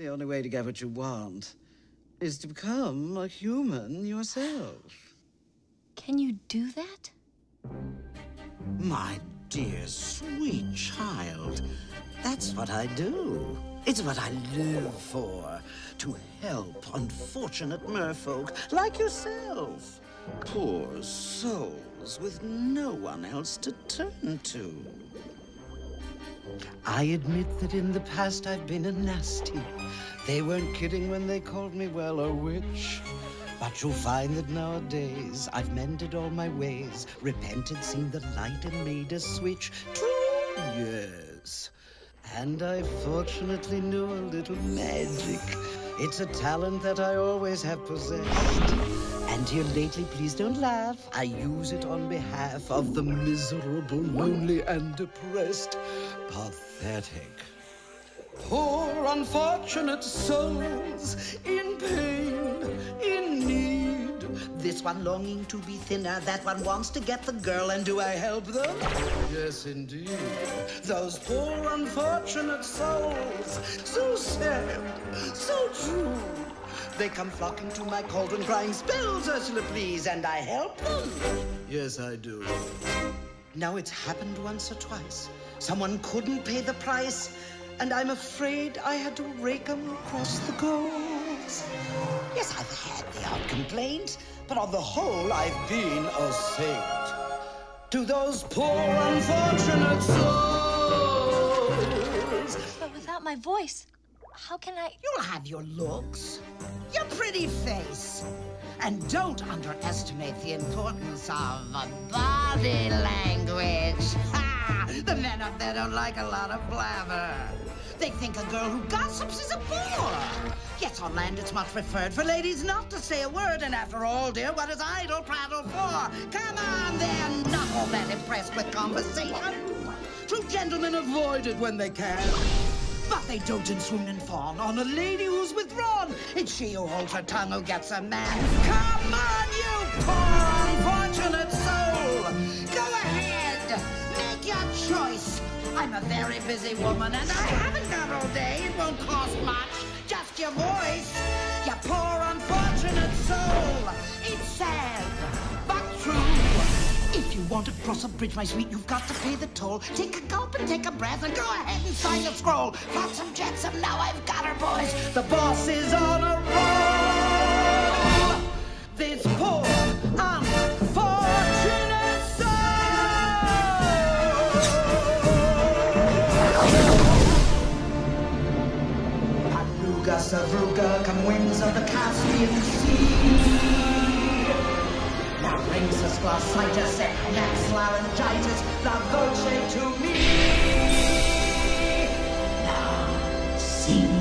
The only way to get what you want is to become a human yourself. Can you do that? My dear, sweet child, that's what I do. It's what I live for, to help unfortunate merfolk like yourself. Poor souls with no one else to turn to. I admit that in the past I've been a nasty. They weren't kidding when they called me, well, a witch. But you'll find that nowadays I've mended all my ways, repented, seen the light and made a switch. 2 years. And I fortunately knew a little magic. It's a talent that I always have possessed. And here lately, please don't laugh, I use it on behalf of the miserable, lonely, and depressed. Pathetic. Poor unfortunate souls in pain, in need. This one longing to be thinner, that one wants to get the girl, and do I help them? Yes, indeed. Those poor unfortunate souls, so sad, so true. They come flocking to my cauldron, crying, "Spells, Ursula, please," and I help them. Yes, I do. Now it's happened once or twice. Someone couldn't pay the price, and I'm afraid I had to rake 'em across the coals. Yes, I've had the odd complaint, but on the whole, I've been a saint. To those poor, unfortunate souls. But without my voice, how can I? You'll have your looks, your pretty face. And don't underestimate the importance of body language. Ha! The men up there don't like a lot of blabber. They think a girl who gossips is a bore. Yes, on land it's much preferred for ladies not to say a word. And after all, dear, what is idle prattle for? Come on, they're not all that impressed with conversation. True gentlemen avoid it when they can. But they dote and swoon and fawn on a lady who's withdrawn. It's she who holds her tongue who gets a man. Come on, you poor unfortunate soul! Go ahead, make your choice. I'm a very busy woman and I haven't got all day. It won't cost much, just your voice. You poor unfortunate soul. It's sad, but true. If you want to cross a bridge, my sweet, you've got to pay the toll. Take a gulp and take a breath and go ahead and sign the scroll. Got some jetsam, now I've got her, boys. The boss is on a roll. This poor, unfortunate soul. Aruga, Savruga, come winds of the Caspian Sea. Rhinsus, glossitis, next laryngitis, la voce to me. Now, sing.